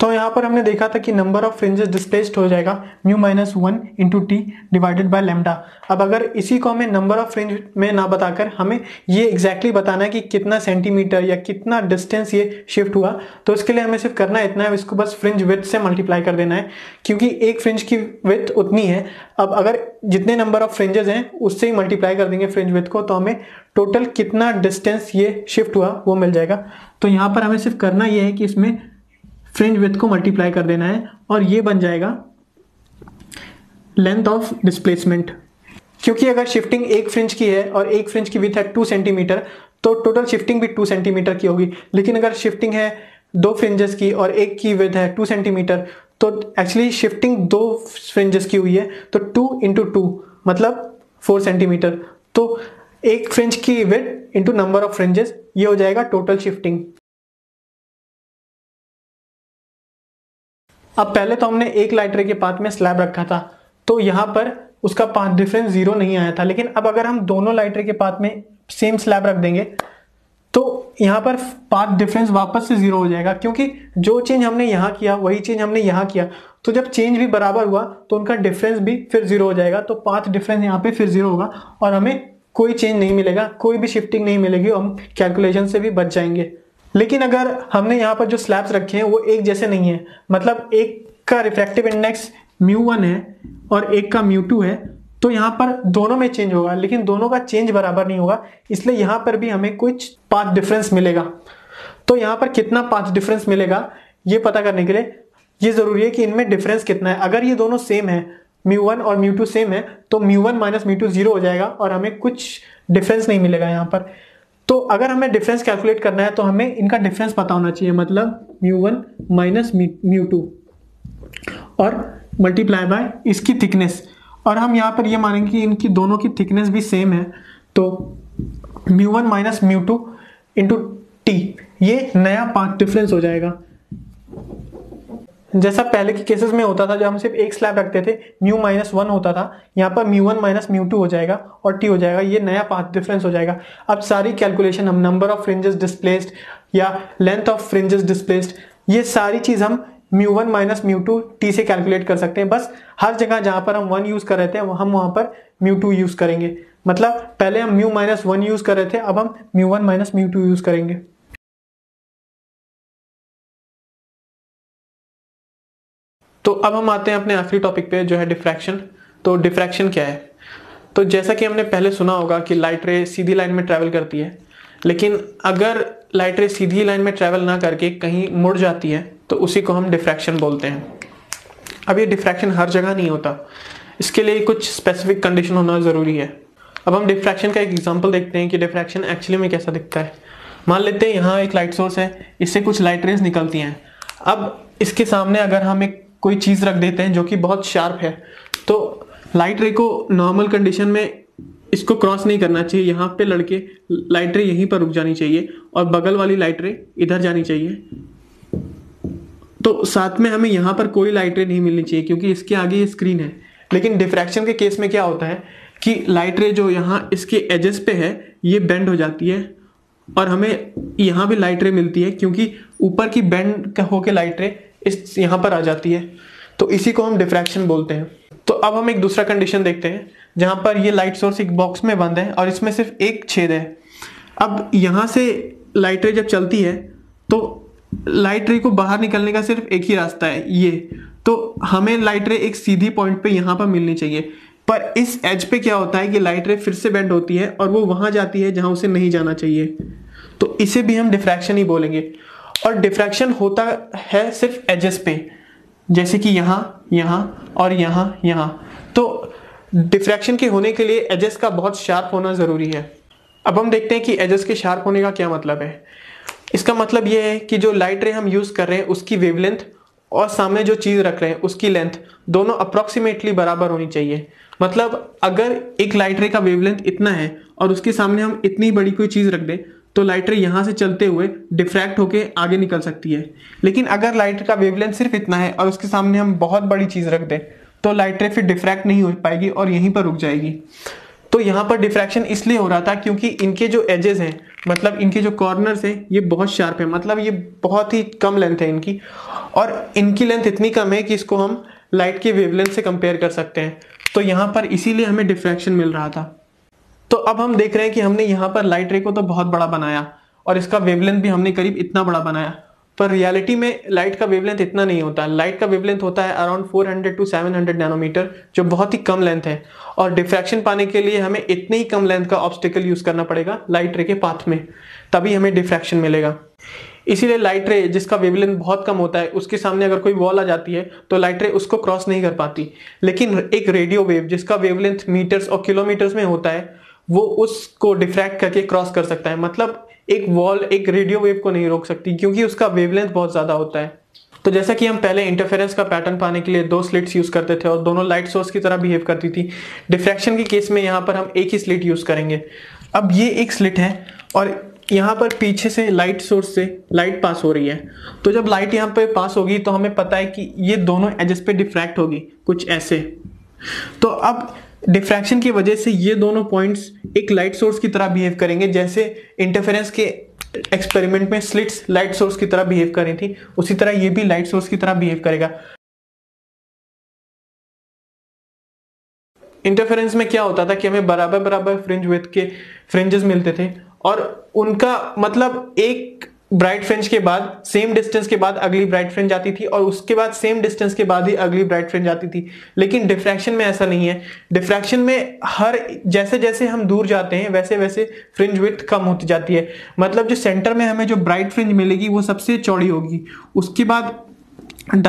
तो यहाँ पर हमने देखा था कि नंबर ऑफ फ्रिंजेस डिस्प्लेस्ड हो जाएगा mu minus one into T divided by lambda. अब अगर इसी को हमें नंबर ऑफ फ्रिंज में ना बताकर हमें ये एग्जैक्टली बताना है कि कितना सेंटीमीटर या कितना डिस्टेंस ये शिफ्ट हुआ, तो इसके लिए हमें सिर्फ करना इतना है, इसको बस फ्रिंज विड्थ से मल्टीप्लाई कर देना है क्योंकि एक फ्रिंज की विड्थ उतनी है। अब अगर जितने नंबर ऑफ फ्रिंजेस हैं उससे ही मल्टीप्लाई कर देंगे फ्रिंज विड्थ को तो हमें टोटल कितना डिस्टेंस ये शिफ्ट हुआ वो मिल जाएगा। तो यहाँ पर हमें सिर्फ करना ये है कि इसमें फ्रिंज विड्थ को मल्टीप्लाई कर देना है और ये बन जाएगा लेंथ ऑफ डिस्प्लेसमेंट। क्योंकि अगर शिफ्टिंग एक फ्रिंज की है और एक फ्रिंज की विड्थ है टू सेंटीमीटर तो टोटल शिफ्टिंग भी टू सेंटीमीटर की होगी, लेकिन अगर शिफ्टिंग है दो फ्रिंजेस की और एक की विड्थ है टू सेंटीमीटर तो एक्चुअली शिफ्टिंग दो फ्रिंजेस की हुई है तो टू इंटू टू मतलब फोर सेंटीमीटर। तो एक फ्रिंज की width into number of fringes ये हो जाएगा टोटल शिफ्टिंग। अब पहले तो हमने एक लाइट रे के पाथ में स्लैब रखा था तो यहाँ पर उसका पाथ डिफरेंस जीरो नहीं आया था, लेकिन अब अगर हम दोनों लाइट रे के पाथ में सेम स्लैब रख देंगे तो यहाँ पर पाथ डिफरेंस वापस से जीरो हो जाएगा क्योंकि जो चेंज हमने यहाँ किया वही चेंज हमने यहाँ किया, तो जब चेंज भी बराबर हुआ तो उनका डिफरेंस भी फिर जीरो हो जाएगा। तो पाथ डिफरेंस यहाँ पे फिर जीरो होगा और हमें कोई चेंज नहीं मिलेगा, कोई भी शिफ्टिंग नहीं मिलेगी, हम कैलकुलेशन से भी बच जाएंगे। लेकिन अगर हमने यहाँ पर जो स्लैब्स रखे हैं वो एक जैसे नहीं है, मतलब एक का रिफ्रैक्टिव इंडेक्स म्यू वन है और एक का म्यू टू है, तो यहाँ पर दोनों में चेंज होगा लेकिन दोनों का चेंज बराबर नहीं होगा, इसलिए यहाँ पर भी हमें कुछ पाथ डिफरेंस मिलेगा। तो यहाँ पर कितना पाथ डिफरेंस मिलेगा ये पता करने के लिए ये ज़रूरी है कि इनमें डिफरेंस कितना है। अगर ये दोनों सेम है, म्यू वन और म्यू टू सेम है, तो mu one minus mu two zero हो जाएगा और हमें कुछ डिफरेंस नहीं मिलेगा यहाँ पर। तो अगर हमें डिफरेंस कैलकुलेट करना है तो हमें इनका डिफरेंस पता होना चाहिए, मतलब mu one minus mu two और मल्टीप्लाई बाय इसकी थिकनेस। और हम यहाँ पर ये मानेंगे कि इनकी दोनों की थिकनेस भी सेम है, तो mu one minus mu two into T ये नया पाथ डिफरेंस हो जाएगा। जैसा पहले के केसेस में होता था जब हम सिर्फ एक स्लैब रखते थे म्यू माइनस वन होता था, यहाँ पर mu one minus mu two हो जाएगा और टी हो जाएगा, ये नया पाथ डिफरेंस हो जाएगा। अब सारी कैलकुलेशन हम नंबर ऑफ फ्रिंजेस डिस्प्लेस्ड या लेंथ ऑफ फ्रिंजेस डिस्प्लेस्ड ये सारी चीज़ हम mu one minus mu two T से कैलकुलेट कर सकते हैं। बस हर जगह जहाँ पर हम वन यूज़ कर रहे थे हम वहाँ पर म्यू टू यूज़ करेंगे, मतलब पहले हम म्यू माइनस वन यूज़ कर रहे थे अब हम mu one minus mu two use करेंगे। तो अब हम आते हैं अपने आखिरी टॉपिक पे जो है डिफ्रैक्शन। तो डिफ्रैक्शन क्या है? तो जैसा कि हमने पहले सुना होगा कि लाइट रे सीधी लाइन में ट्रैवल करती है, लेकिन अगर लाइट रे सीधी लाइन में ट्रैवल ना करके कहीं मुड़ जाती है तो उसी को हम डिफ्रैक्शन बोलते हैं। अब ये डिफ्रैक्शन हर जगह नहीं होता, इसके लिए कुछ स्पेसिफिक कंडीशन होना ज़रूरी है। अब हम डिफ्रैक्शन का एक एग्जाम्पल देखते हैं कि डिफ्रैक्शन एक्चुअली में कैसा दिखता है। मान लेते हैं यहाँ एक लाइट सोर्स है, इससे कुछ लाइट रेज निकलती हैं। अब इसके सामने अगर हम एक कोई चीज़ रख देते हैं जो कि बहुत शार्प है तो लाइट रे को नॉर्मल कंडीशन में इसको क्रॉस नहीं करना चाहिए। यहाँ पे लड़के लाइट रे यहीं पर रुक जानी चाहिए और बगल वाली लाइट रे इधर जानी चाहिए। तो साथ में हमें यहाँ पर कोई लाइट रे नहीं मिलनी चाहिए क्योंकि इसके आगे ये स्क्रीन है। लेकिन डिफ्रैक्शन के केस में क्या होता है कि लाइट रे जो यहाँ इसके एजेस पे है ये बेंड हो जाती है और हमें यहाँ भी लाइट रे मिलती है क्योंकि ऊपर की बेंड होके लाइट रे इस यहाँ पर आ जाती है। तो इसी को हम डिफ्रैक्शन बोलते हैं। तो अब हम एक दूसरा कंडीशन देखते हैं जहाँ पर ये लाइट सोर्स एक बॉक्स में बंद है और इसमें सिर्फ एक छेद है। अब यहाँ से लाइट रे जब चलती है तो लाइट रे को बाहर निकलने का सिर्फ एक ही रास्ता है ये। तो हमें लाइट रे एक सीधी पॉइंट पे यहाँ पर मिलनी चाहिए, पर इस एज पे क्या होता है कि लाइट रे फिर से बेंड होती है और वो वहाँ जाती है जहाँ उसे नहीं जाना चाहिए। तो इसे भी हम डिफ्रैक्शन ही बोलेंगे। और डिफ्रैक्शन होता है सिर्फ एजेस पे, जैसे कि यहाँ यहाँ और यहाँ यहाँ। तो डिफ्रैक्शन के होने के लिए एजेस का बहुत शार्प होना ज़रूरी है। अब हम देखते हैं कि एजेस के शार्प होने का क्या मतलब है। इसका मतलब ये है कि जो लाइट रे हम यूज़ कर रहे हैं उसकी वेवलेंथ और सामने जो चीज़ रख रहे हैं उसकी लेंथ दोनों अप्रॉक्सीमेटली बराबर होनी चाहिए। मतलब अगर एक लाइट रे का वेवलेंथ इतना है और उसके सामने हम इतनी बड़ी कोई चीज़ रख दें तो लाइट रे यहाँ से चलते हुए डिफ्रैक्ट होकर आगे निकल सकती है। लेकिन अगर लाइट का वेवलेंथ सिर्फ इतना है और उसके सामने हम बहुत बड़ी चीज़ रख दें तो लाइट रे फिर डिफ्रैक्ट नहीं हो पाएगी और यहीं पर रुक जाएगी। तो यहाँ पर डिफ्रैक्शन इसलिए हो रहा था क्योंकि इनके जो एजेस हैं, मतलब इनके जो कॉर्नर्स हैं, ये बहुत शार्प है। मतलब ये बहुत ही कम लेंथ है इनकी और इनकी लेंथ इतनी कम है कि इसको हम लाइट के वेवलेंथ से कंपेयर कर सकते हैं। तो यहाँ पर इसीलिए हमें डिफ्रैक्शन मिल रहा था। तो अब हम देख रहे हैं कि हमने यहाँ पर लाइट रे को तो बहुत बड़ा बनाया और इसका वेवलेंथ भी हमने करीब इतना बड़ा बनाया, पर रियलिटी में लाइट का वेवलेंथ इतना नहीं होता। लाइट का वेवलेंथ होता है around four hundred to seven hundred nanometre, जो बहुत ही कम लेंथ है। और डिफ्रैक्शन पाने के लिए हमें इतनी ही कम लेंथ का ऑब्स्टिकल यूज़ करना पड़ेगा लाइट रे के पाथ में, तभी हमें डिफ्रैक्शन मिलेगा। इसीलिए लाइट रे जिसका वेवलेंथ बहुत कम होता है उसके सामने अगर कोई वॉल आ जाती है तो लाइट रे उसको क्रॉस नहीं कर पाती। लेकिन एक रेडियो वेव जिसका वेवलेंथ मीटर्स और किलोमीटर्स में होता है वो उसको डिफ्रैक्ट करके क्रॉस कर सकता है। मतलब एक वॉल एक रेडियो वेव को नहीं रोक सकती क्योंकि उसका वेवलेंथ बहुत ज़्यादा होता है। तो जैसा कि हम पहले इंटरफेरेंस का पैटर्न पाने के लिए दो स्लिट्स यूज़ करते थे और दोनों लाइट सोर्स की तरह बिहेव करती थी, डिफ्रैक्शन के केस में यहाँ पर हम एक ही स्लिट यूज़ करेंगे। अब ये एक स्लिट है और यहाँ पर पीछे से लाइट सोर्स से लाइट पास हो रही है। तो जब लाइट यहाँ पर पास होगी तो हमें पता है कि ये दोनों एजेस पे डिफ्रैक्ट होगी, कुछ ऐसे। तो अब डिफ्रैक्शन की वजह से ये दोनों पॉइंट्स एक लाइट सोर्स की तरह बिहेव करेंगे, जैसे इंटरफेरेंस के एक्सपेरिमेंट में स्लिट्स लाइट सोर्स की तरह बिहेव कर रही थी, उसी तरह ये भी लाइट सोर्स की तरह बिहेव करेगा। इंटरफेरेंस में क्या होता था कि हमें बराबर बराबर फ्रिंज विड्थ के फ्रिंजेस मिलते थे और उनका मतलब एक ब्राइट फ्रिंज के बाद सेम डिस्टेंस के बाद अगली ब्राइट फ्रिंज आती थी और उसके बाद सेम डिस्टेंस के बाद ही अगली ब्राइट फ्रिंज आती थी। लेकिन डिफ्रैक्शन में ऐसा नहीं है। डिफ्रैक्शन में हर जैसे जैसे हम दूर जाते हैं वैसे वैसे फ्रिंज विड्थ कम होती जाती है। मतलब जो सेंटर में हमें जो ब्राइट फ्रिंज मिलेगी वो सबसे चौड़ी होगी, उसके बाद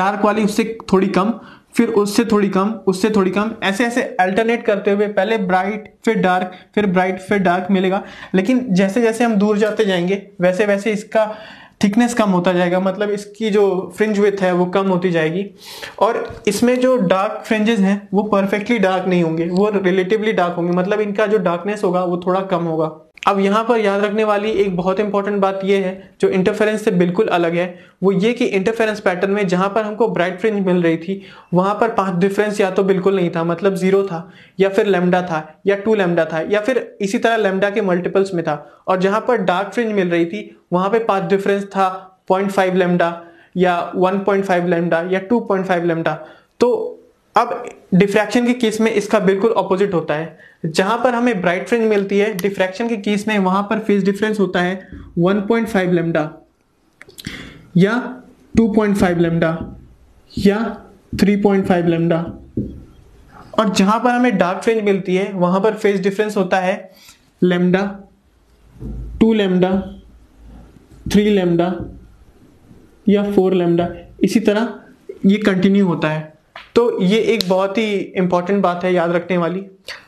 डार्क वाली उससे थोड़ी कम, फिर उससे थोड़ी कम, उससे थोड़ी कम, ऐसे ऐसे अल्टरनेट करते हुए पहले ब्राइट फिर डार्क फिर ब्राइट फिर डार्क मिलेगा। लेकिन जैसे जैसे हम दूर जाते जाएंगे वैसे वैसे इसका थिकनेस कम होता जाएगा, मतलब इसकी जो फ्रिंज विड्थ है वो कम होती जाएगी। और इसमें जो डार्क फ्रिंजेस हैं वो परफेक्टली डार्क नहीं होंगे, वो रिलेटिवली डार्क होंगे, मतलब इनका जो डार्कनेस होगा वो थोड़ा कम होगा। अब यहाँ पर याद रखने वाली एक बहुत इंपॉर्टेंट बात यह है जो इंटरफेरेंस से बिल्कुल अलग है, वो ये कि इंटरफेरेंस पैटर्न में जहाँ पर हमको ब्राइट फ्रिंज मिल रही थी वहाँ पर पाथ डिफरेंस या तो बिल्कुल नहीं था, मतलब जीरो था, या फिर लैम्डा था या टू लैम्डा था या फिर इसी तरह लैम्डा के मल्टीपल्स में था। और जहाँ पर डार्क फ्रिंज मिल रही थी वहाँ पर पाथ डिफरेंस था पॉइंट फाइव लैम्डा या वन पॉइंट फाइव लैम्डा या टू पॉइंट फाइव लैम्डा। तो अब डिफ्रैक्शन के केस में इसका बिल्कुल ऑपोजिट होता है। जहाँ पर हमें ब्राइट फ्रिंज मिलती है डिफ्रैक्शन के केस में वहाँ पर फेज डिफरेंस होता है वन पॉइंट फाइव लैम्डा या टू पॉइंट फाइव लैम्डा या थ्री पॉइंट फाइव लैम्डा। और जहाँ पर हमें डार्क फ्रिंज मिलती है वहाँ पर फेज डिफरेंस होता है lambda, two lambda, three lambda या फोर लैम्डा, इसी तरह ये कंटिन्यू होता है। तो ये एक बहुत ही इम्पॉर्टेंट बात है याद रखने वाली।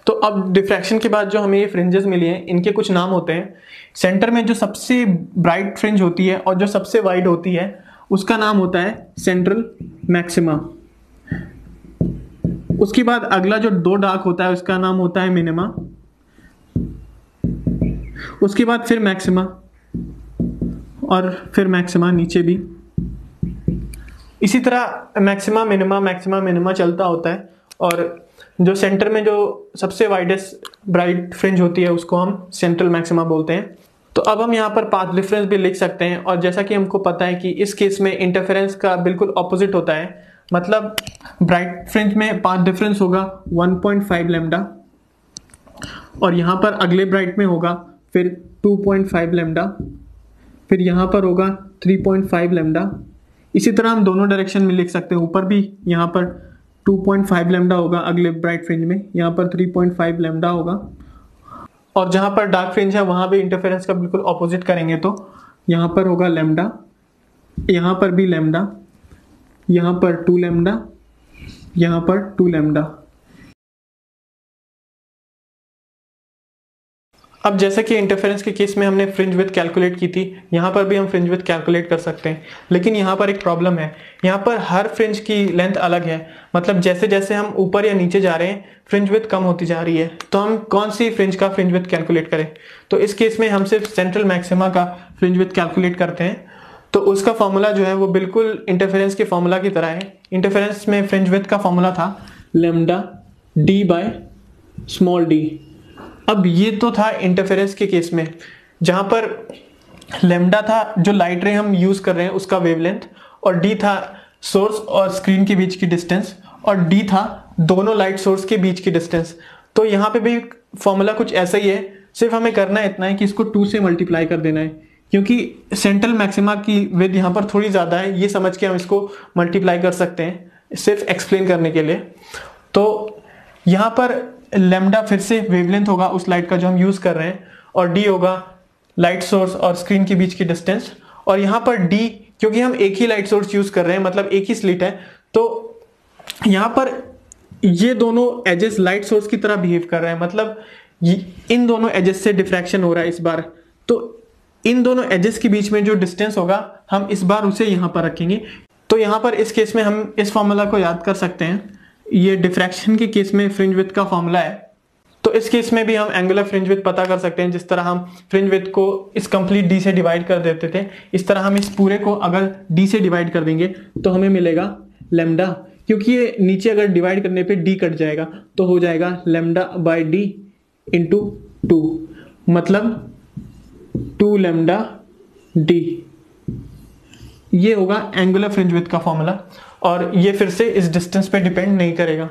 तो अब डिफ्रैक्शन के बाद जो हमें ये फ्रिंजेस मिली हैं इनके कुछ नाम होते हैं। सेंटर में जो सबसे ब्राइट फ्रिंज होती है और जो सबसे वाइड होती है उसका नाम होता है सेंट्रल मैक्सिमा। उसके बाद अगला जो दो डार्क होता है उसका नाम होता है मिनिमा, उसके बाद फिर मैक्सिमा और फिर मैक्सिमा नीचे भी। इसी तरह मैक्सिमा मिनिमा मैक्सिमा मिनिमा चलता होता है, और जो सेंटर में जो सबसे वाइडेस्ट ब्राइट फ्रिंज होती है उसको हम सेंट्रल मैक्सिमा बोलते हैं। तो अब हम यहाँ पर पाथ डिफरेंस भी लिख सकते हैं, और जैसा कि हमको पता है कि इस केस में इंटरफेरेंस का बिल्कुल ऑपोजिट होता है, मतलब ब्राइट फ्रिंज में पाथ डिफरेंस होगा वन पॉइंट फाइव लैम्डा, और यहाँ पर अगले ब्राइट में होगा फिर टू पॉइंट फाइव लैम्डा, फिर यहाँ पर होगा थ्री पॉइंट फाइव लैम्डा। इसी तरह हम दोनों डायरेक्शन में लिख सकते हैं, ऊपर भी यहाँ पर टू पॉइंट फाइव लैम्डा होगा अगले ब्राइट फ्रिंज में, यहाँ पर थ्री पॉइंट फाइव लैम्डा होगा, और जहाँ पर डार्क फ्रिंज है वहाँ भी इंटरफेरेंस का बिल्कुल ऑपोजिट करेंगे, तो यहाँ पर होगा लैम्डा, यहाँ पर भी लैम्डा, यहाँ पर टू लैम्डा, यहाँ पर टू लैम्डा। अब जैसे कि इंटरफेरेंस के केस में हमने फ्रिंज विड्थ कैलकुलेट की थी, यहाँ पर भी हम फ्रिंज विड्थ कैलकुलेट कर सकते हैं, लेकिन यहाँ पर एक प्रॉब्लम है, यहाँ पर हर फ्रिंज की लेंथ अलग है, मतलब जैसे जैसे हम ऊपर या नीचे जा रहे हैं फ्रिंज विड्थ कम होती जा रही है। तो हम कौन सी फ्रिंज का फ्रिंज विड्थ कैलकुलेट करें? तो इस केस में हम सिर्फ सेंट्रल मैक्सिमा का फ्रिंज विड्थ कैलकुलेट करते हैं। तो उसका फॉर्मूला जो है वो बिल्कुल इंटरफेरेंस के फॉर्मूला की तरह है। इंटरफेरेंस में फ्रिंज विड्थ का फॉर्मूला था lambda D by small D. अब ये तो था इंटरफेरेंस के केस में, जहाँ पर लैम्डा था जो लाइट रे हम यूज़ कर रहे हैं उसका वेवलेंथ, और डी था सोर्स और स्क्रीन के बीच की डिस्टेंस, और डी था दोनों लाइट सोर्स के बीच की डिस्टेंस। तो यहाँ पे भी फॉर्मूला कुछ ऐसा ही है, सिर्फ हमें करना इतना है कि इसको टू से मल्टीप्लाई कर देना है, क्योंकि सेंट्रल मैक्सिमा की विड्थ यहाँ पर थोड़ी ज़्यादा है, ये समझ के हम इसको मल्टीप्लाई कर सकते हैं सिर्फ एक्सप्लेन करने के लिए। तो यहाँ पर लैम्डा फिर से वेवलेंथ होगा उस लाइट का जो हम यूज़ कर रहे हैं, और डी होगा लाइट सोर्स और स्क्रीन के बीच की डिस्टेंस, और यहाँ पर डी क्योंकि हम एक ही लाइट सोर्स यूज़ कर रहे हैं, मतलब एक ही स्लिट है, तो यहाँ पर ये दोनों एजेस लाइट सोर्स की तरह बिहेव कर रहे हैं, मतलब इन दोनों एजेस से डिफ्रैक्शन हो रहा है इस बार। तो इन दोनों एजेस के बीच में जो डिस्टेंस होगा हम इस बार उसे यहाँ पर रखेंगे। तो यहाँ पर इस केस में हम इस फॉर्मूला को याद कर सकते हैं, ये डिफ्रैक्शन के केस में फ्रिंज विड्थ का फॉर्मूला है। तो इस केस में भी हम एंगुलर फ्रिंज विड्थ पता कर सकते हैं, जिस तरह हम फ्रिंज विड्थ को इस कंप्लीट डी से डिवाइड कर देते थे, इस तरह हम इस पूरे को अगर डी से डिवाइड कर देंगे तो हमें मिलेगा लैम्डा, क्योंकि ये नीचे अगर डिवाइड करने पे डी कट जाएगा तो हो जाएगा lambda by D into two, मतलब टू लैम्डा डी। ये होगा एंगुलर फ्रिंज विड्थ का फॉर्मूला, और ये फिर से इस डिस्टेंस पे डिपेंड नहीं करेगा।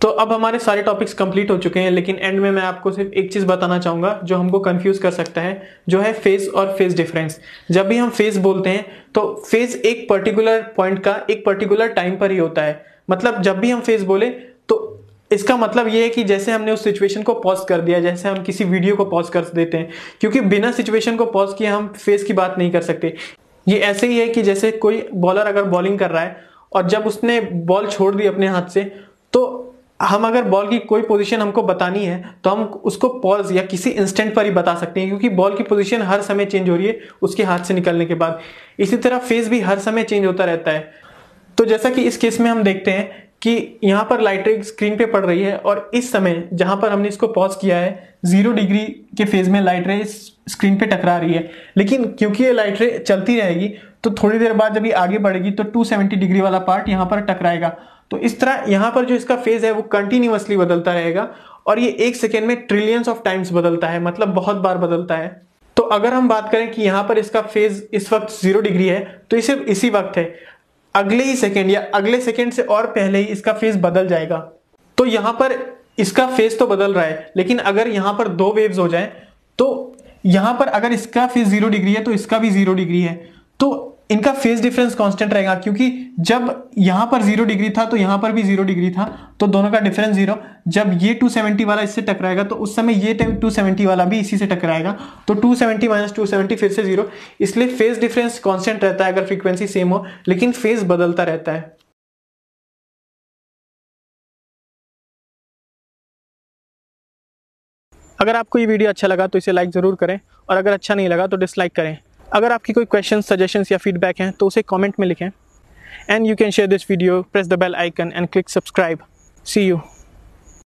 तो अब हमारे सारे टॉपिक्स कंप्लीट हो चुके हैं, लेकिन एंड में मैं आपको सिर्फ एक चीज़ बताना चाहूँगा जो हमको कंफ्यूज कर सकता है, जो है फेज और फेज डिफरेंस। जब भी हम फेज बोलते हैं तो फेज एक पर्टिकुलर पॉइंट का एक पर्टिकुलर टाइम पर ही होता है, मतलब जब भी हम फेज बोले तो इसका मतलब ये है कि जैसे हमने उस सिचुएशन को पॉज कर दिया, जैसे हम किसी वीडियो को पॉज कर देते हैं, क्योंकि बिना सिचुएशन को पॉज किए हम फेज की बात नहीं कर सकते। ये ऐसे ही है कि जैसे कोई बॉलर अगर बॉलिंग कर रहा है और जब उसने बॉल छोड़ दी अपने हाथ से, तो हम अगर बॉल की कोई पोजीशन हमको बतानी है तो हम उसको पॉज या किसी इंस्टेंट पर ही बता सकते हैं, क्योंकि बॉल की पोजीशन हर समय चेंज हो रही है उसके हाथ से निकलने के बाद। इसी तरह फेज भी हर समय चेंज होता रहता है। तो जैसा कि इस केस में हम देखते हैं कि यहाँ पर लाइट रे स्क्रीन पे पड़ रही है, और इस समय जहाँ पर हमने इसको पॉज किया है जीरो डिग्री के फेज में लाइट रे स्क्रीन पे टकरा रही है, लेकिन क्योंकि ये लाइट रे चलती रहेगी तो थोड़ी देर बाद जब ये आगे बढ़ेगी तो टू सेवेंटी डिग्री वाला पार्ट यहाँ पर टकराएगा। तो इस तरह यहाँ पर जो इसका फेज है वो कंटिन्यूअसली बदलता रहेगा, और ये एक सेकेंड में ट्रिलियंस ऑफ टाइम्स बदलता है, मतलब बहुत बार बदलता है। तो अगर हम बात करें कि यहाँ पर इसका फेज इस वक्त जीरो डिग्री है, तो ये सिर्फ इसी वक्त है, अगले ही सेकेंड या अगले सेकेंड से और पहले ही इसका फेज बदल जाएगा। तो यहाँ पर इसका फेज तो बदल रहा है, लेकिन अगर यहाँ पर दो वेव्स हो जाएं तो यहाँ पर अगर इसका फेज जीरो डिग्री है तो इसका भी जीरो डिग्री है, तो इनका फेज डिफरेंस कांस्टेंट रहेगा, क्योंकि जब यहाँ पर जीरो डिग्री था तो यहाँ पर भी जीरो डिग्री था, तो दोनों का डिफरेंस जीरो। जब ये टू सेवेंटी वाला इससे टकराएगा तो उस समय ये टू सेवेंटी वाला भी इसी से टकराएगा, तो two seventy minus two seventy फिर से जीरो। इसलिए फेज डिफरेंस कांस्टेंट रहता है अगर फ्रीक्वेंसी सेम हो, लेकिन फेज बदलता रहता है। अगर आपको ये वीडियो अच्छा लगा तो इसे लाइक ज़रूर करें, और अगर अच्छा नहीं लगा तो डिसलाइक करें। अगर आपकी कोई क्वेश्चन, सजेशंस या फीडबैक हैं तो उसे कॉमेंट में लिखें। And you can share this video, press the bell icon and click subscribe. See you.